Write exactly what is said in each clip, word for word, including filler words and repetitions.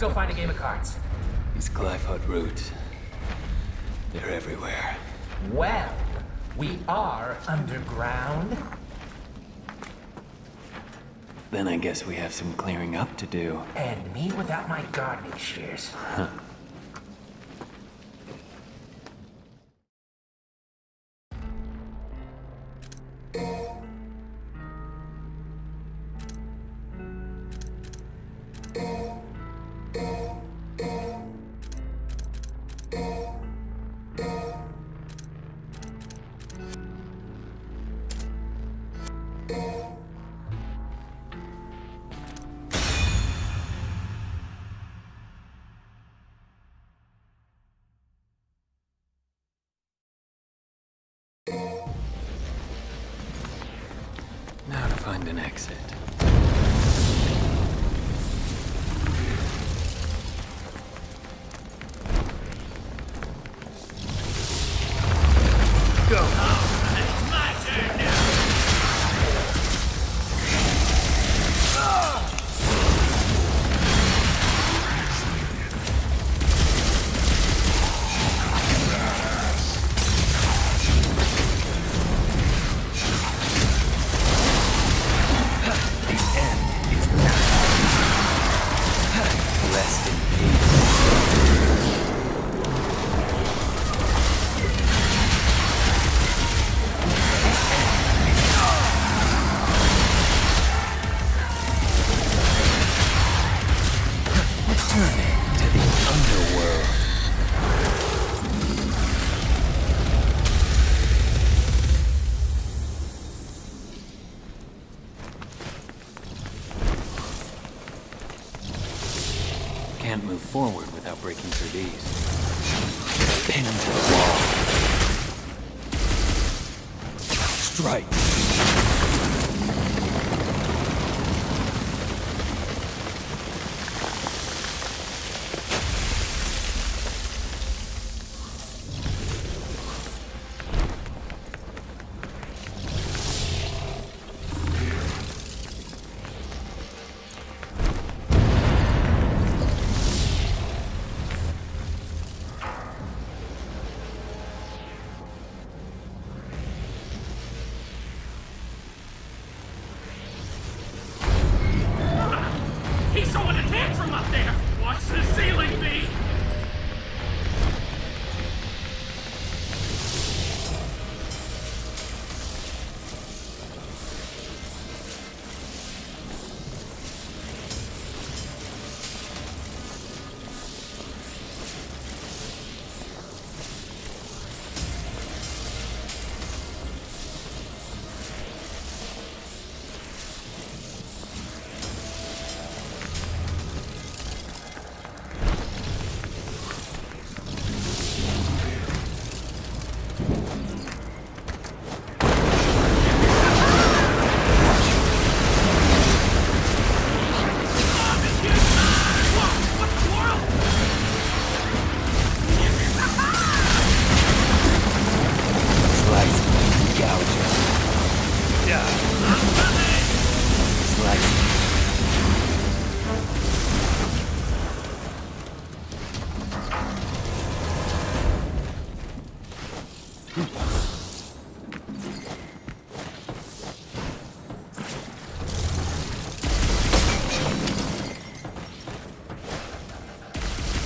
Let's go find a game of cards. These Glyphid roots. They're everywhere. Well, we are underground. Then I guess we have some clearing up to do. And me without my gardening shears. Huh. Find an exit. Go. Oh, it's my turn now. Can't move forward without breaking through these. Pin to the wall. Strike!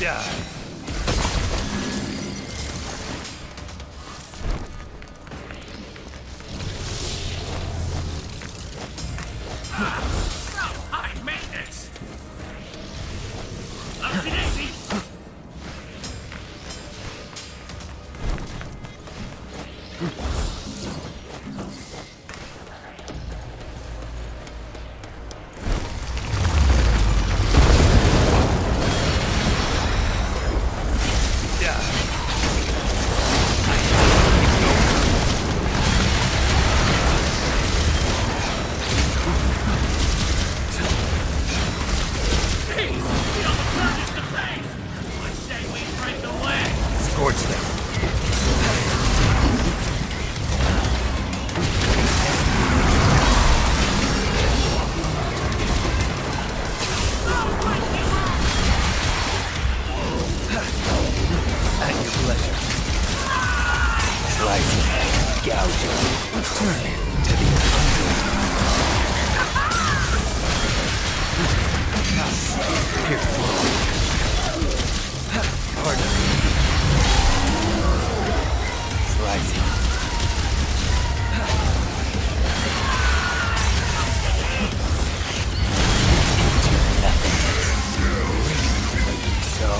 Yeah. Please, we almost turned into gouging, determined to be conquered. Here, pardon me. Rising. Into nothingness. So.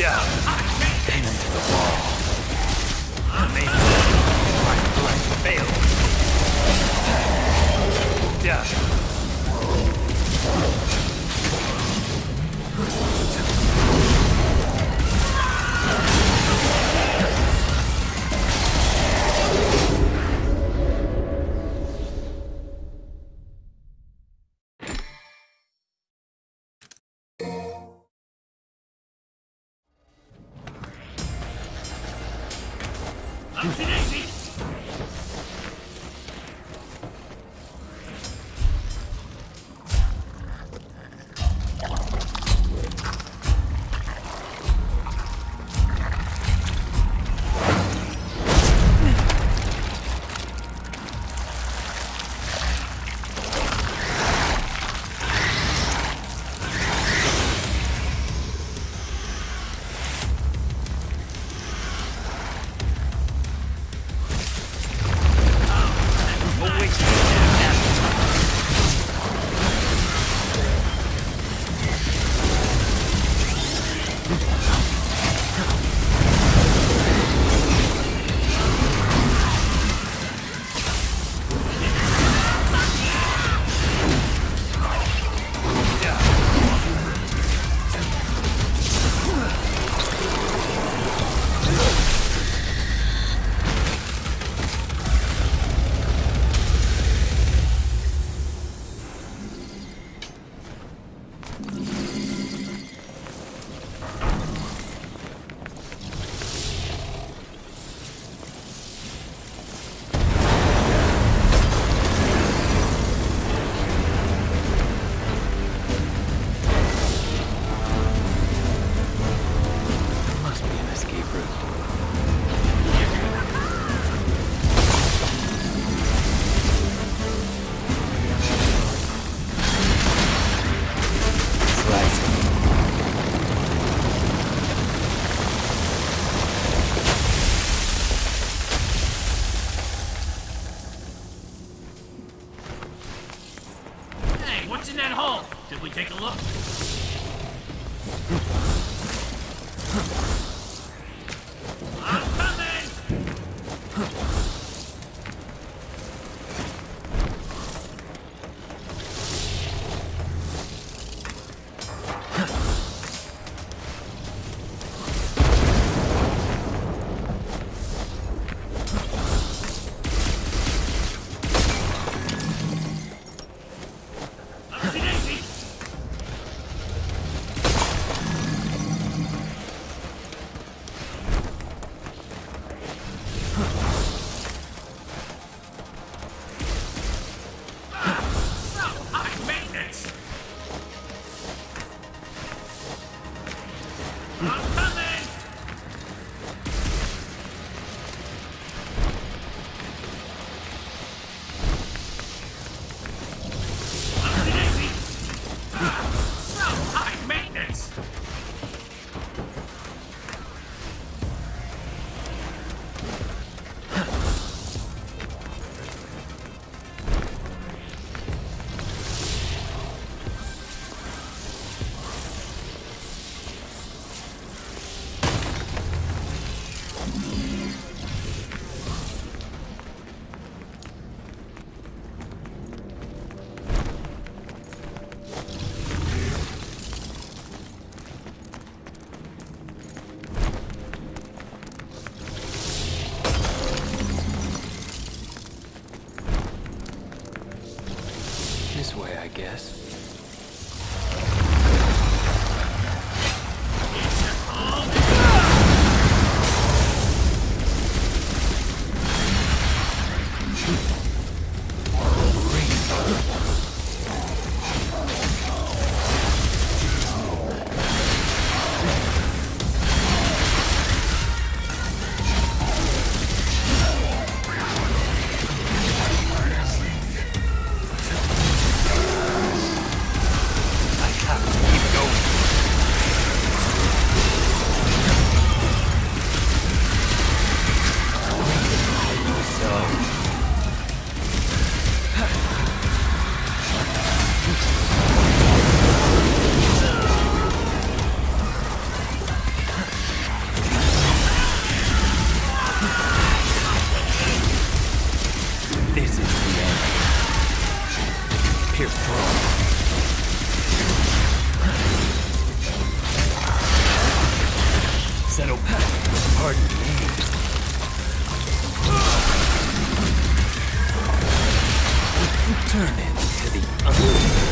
down. Pin to the wall. Make my blood fail. Down. Settle back. Pardon me. Return it to the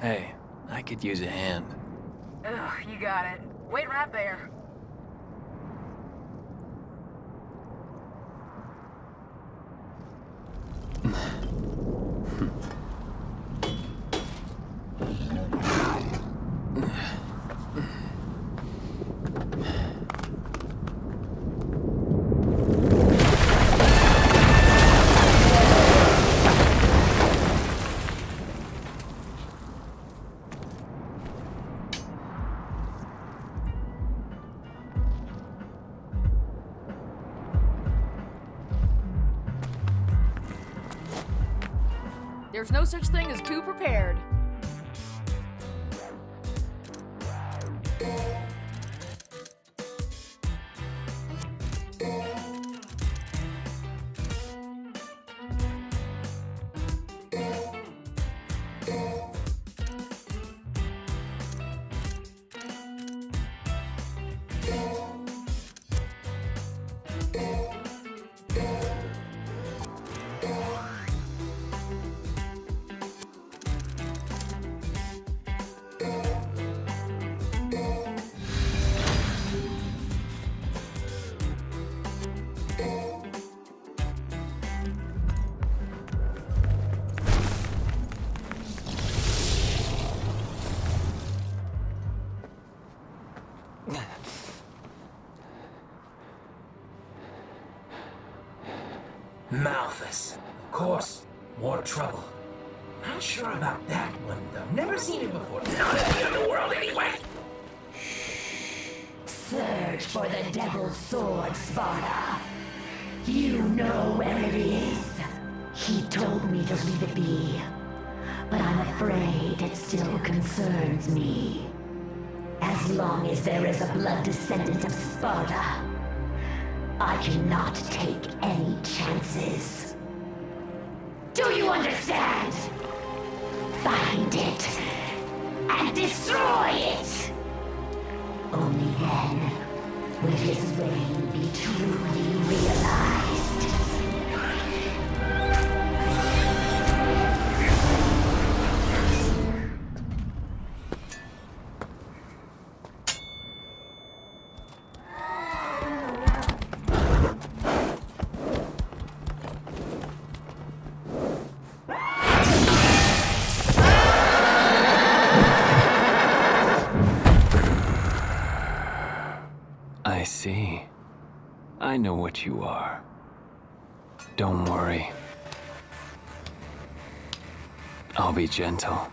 Hey, I could use a hand. Ugh, you got it. Wait right there. There's no such thing as too prepared. Malthus. Of course, more trouble. Not sure about that one, though. Never seen it before. Not in the underworld, anyway! Search for the Devil's Sword, Sparda. You know where it is. He told me to leave it be, but I'm afraid it still concerns me. As long as there is a blood descendant of Sparda, I cannot take any chances. you understand? Find it and destroy it. Only then will his reign be truly realized. I see. I know what you are. Don't worry. I'll be gentle.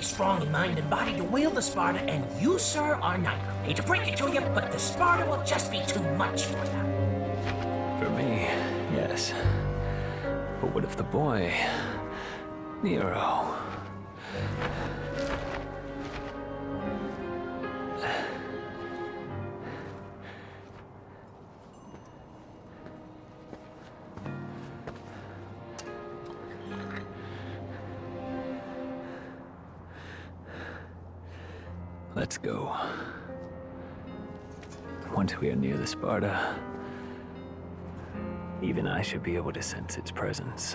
Strong in mind and body to wield the Sparda, and you, sir, are not. Hate to break it to you, but the Sparda will just be too much for them. For me, yes. But what if the boy, Nero? Let's go. Once we are near the Sparda, even I should be able to sense its presence.